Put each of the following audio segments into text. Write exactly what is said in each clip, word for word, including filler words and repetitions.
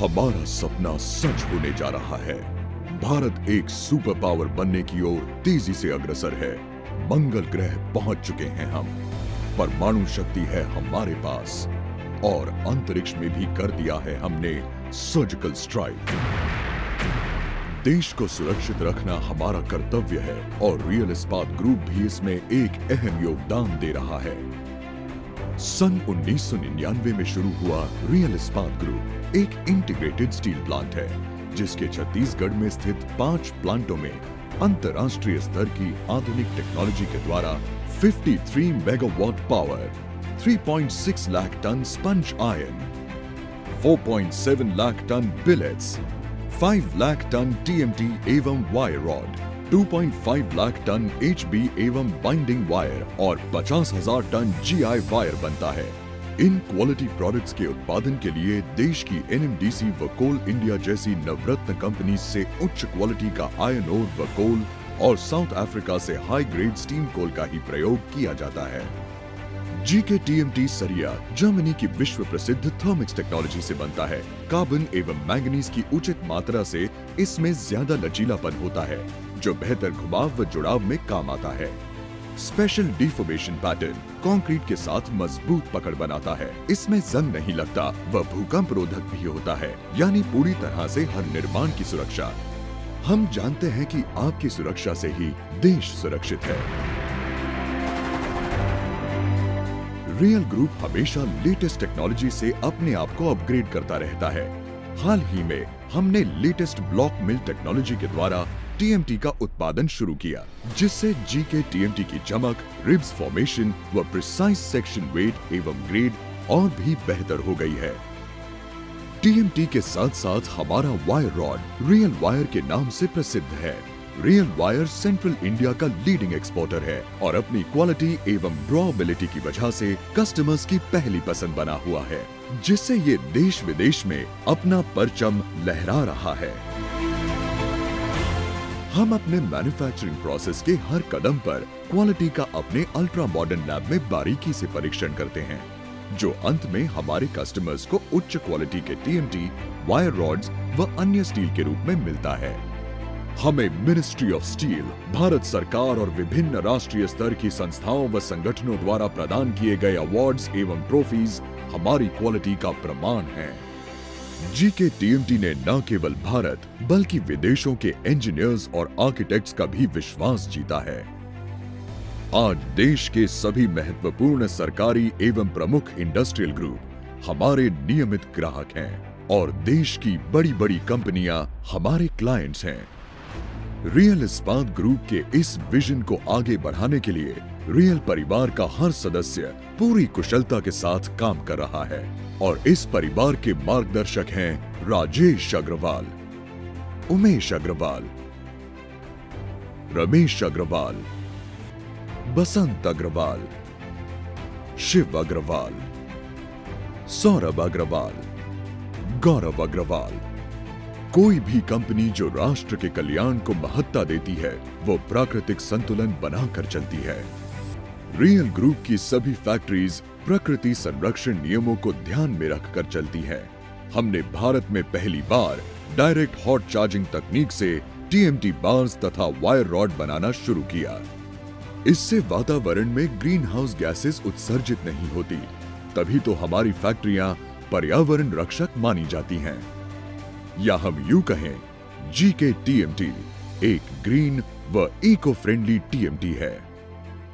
हमारा सपना सच होने जा रहा है। भारत एक सुपर पावर बनने की ओर तेजी से अग्रसर है। मंगल ग्रह पहुंच चुके हैं हम। परमाणु शक्ति है हमारे पास और अंतरिक्ष में भी कर दिया है हमने सर्जिकल स्ट्राइक। देश को सुरक्षित रखना हमारा कर्तव्य है और रियल इस्पात ग्रुप भी इसमें एक अहम योगदान दे रहा है। सन उन्नीस सौ निन्यानवे में शुरू हुआ रियल इस्पात ग्रुप एक इंटीग्रेटेड स्टील प्लांट है जिसके छत्तीसगढ़ में स्थित पांच प्लांटों में अंतर्राष्ट्रीय स्तर की आधुनिक टेक्नोलॉजी के द्वारा तिरेपन मेगावाट पावर, तीन पॉइंट छह लाख टन स्पंज आयन, चार पॉइंट सात लाख टन बिलेट्स, पाँच लाख टन टीएमटी एवं वायर रॉड, दो पॉइंट पाँच लाख टन एचबी एवं बाइंडिंग वायर और पचास हज़ार टन जीआई वायर बनता है। इन क्वालिटी प्रोडक्ट्स के उत्पादन के लिए देश की एनएमडीसी व कोल इंडिया जैसी नवरत्न कंपनी से उच्च क्वालिटी का आयन ओर व कोल और साउथ अफ्रीका से हाई ग्रेड स्टीम कोल का ही प्रयोग किया जाता है। जीके टीएमटी सरिया जर्मनी की विश्व प्रसिद्ध थर्मिक्स टेक्नोलॉजी से बनता है। कार्बन एवं मैंगनीज की उचित मात्रा से इसमें ज्यादा लचीलापन होता है जो बेहतर घुमाव व जुड़ाव में काम आता है। स्पेशल डिफॉर्मेशन पैटर्न कंक्रीट के साथ मजबूत पकड़ बनाता है। इसमें जंग नहीं लगता व भूकंप रोधक भी होता है, यानी पूरी तरह से हर निर्माण की सुरक्षा। हम जानते हैं कि आपकी सुरक्षा से ही देश सुरक्षित है। रियल ग्रुप हमेशा लेटेस्ट टेक्नोलॉजी से अपने आप को अपग्रेड करता रहता है। हाल ही में हमने लेटेस्ट ब्लॉक मिल टेक्नोलॉजी के द्वारा टीएमटी का उत्पादन शुरू किया, जिससे जीके टीएमटी की चमक, रिब्स फॉर्मेशन व प्रिसाइज सेक्शन वेट एवं ग्रेड और भी बेहतर हो गई है। टीएमटी के साथ साथ हमारा वायर रॉड रियल वायर के नाम से प्रसिद्ध है। रियल वायर सेंट्रल इंडिया का लीडिंग एक्सपोर्टर है और अपनी क्वालिटी एवं ड्रॉबिलिटी की वजह से कस्टमर्स की पहली पसंद बना हुआ है, जिससे ये देश विदेश में अपना परचम लहरा रहा है। हम अपने मैन्युफैक्चरिंग प्रोसेस के हर कदम पर क्वालिटी का अपने अल्ट्रा मॉडर्न लैब में बारीकी से परीक्षण करते हैं, जो अंत में हमारे कस्टमर्स को उच्च क्वालिटी के टीएमटी, वायर रॉड्स व अन्य स्टील के रूप में मिलता है। हमें मिनिस्ट्री ऑफ स्टील, भारत सरकार और विभिन्न राष्ट्रीय स्तर की संस्थाओं व संगठनों द्वारा प्रदान किए गए अवार्ड्स एवं ट्रॉफीज हमारी क्वालिटी का प्रमाण है। जीके टीएमटी ने न केवल भारत बल्कि विदेशों के इंजीनियर्स और आर्किटेक्ट्स का भी विश्वास जीता है। आज देश के सभी महत्वपूर्ण सरकारी एवं प्रमुख इंडस्ट्रियल ग्रुप हमारे नियमित ग्राहक हैं और देश की बड़ी बड़ी कंपनियां हमारे क्लाइंट्स हैं। रियल इस्पात ग्रुप के इस विजन को आगे बढ़ाने के लिए रियल परिवार का हर सदस्य पूरी कुशलता के साथ काम कर रहा है और इस परिवार के मार्गदर्शक हैं राजेश अग्रवाल, उमेश अग्रवाल, रमेश अग्रवाल, बसंत अग्रवाल, शिव अग्रवाल, सौरभ अग्रवाल, गौरव अग्रवाल। कोई भी कंपनी जो राष्ट्र के कल्याण को महत्ता देती है वो प्राकृतिक संतुलन बनाकर चलती है। रियल ग्रुप की सभी फैक्ट्रीज प्रकृति संरक्षण नियमों को ध्यान में रखकर चलती हैं। हमने भारत में पहली बार डायरेक्ट हॉट चार्जिंग तकनीक से टीएमटी बार्स तथा वायर रॉड बनाना शुरू किया। इससे वातावरण में ग्रीन हाउस गैसेस उत्सर्जित नहीं होती, तभी तो हमारी फैक्ट्रियां पर्यावरण रक्षक मानी जाती हैं। या हम यूं कहें, जीके टीएमटी एक ग्रीन व इको फ्रेंडली टीएमटी है।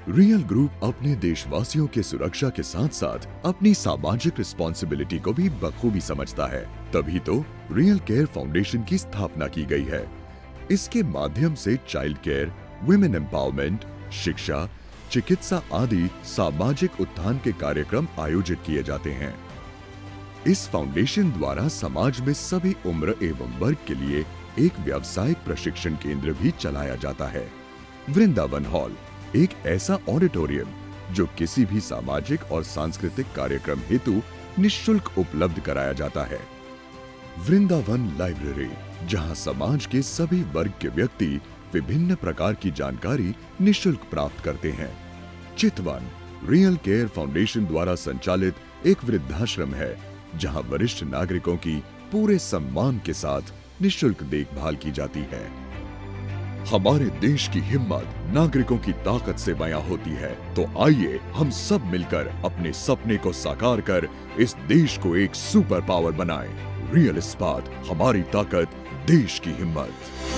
रियल ग्रुप अपने देशवासियों के सुरक्षा के साथ साथ अपनी सामाजिक रिस्पॉन्सिबिलिटी को भी बखूबी समझता है, तभी तो रियल केयर फाउंडेशन की स्थापना की गई है। इसके माध्यम से चाइल्ड केयर, वुमेन एम्पावरमेंट, शिक्षा, चिकित्सा आदि सामाजिक उत्थान के कार्यक्रम आयोजित किए जाते हैं। इस फाउंडेशन द्वारा समाज में सभी उम्र एवं वर्ग के लिए एक व्यावसायिक प्रशिक्षण केंद्र भी चलाया जाता है। वृंदावन हॉल एक ऐसा ऑडिटोरियम जो किसी भी सामाजिक और सांस्कृतिक कार्यक्रम हेतु निःशुल्क उपलब्ध कराया जाता है। वृंदावन लाइब्रेरी जहां समाज के सभी वर्ग के व्यक्ति विभिन्न प्रकार की जानकारी निःशुल्क प्राप्त करते हैं। चितवन रियल केयर फाउंडेशन द्वारा संचालित एक वृद्धाश्रम है जहां वरिष्ठ नागरिकों की पूरे सम्मान के साथ निःशुल्क देखभाल की जाती है। हमारे देश की हिम्मत नागरिकों की ताकत से बयां होती है, तो आइए हम सब मिलकर अपने सपने को साकार कर इस देश को एक सुपर पावर बनाएं। रियल इस्पात हमारी ताकत, देश की हिम्मत।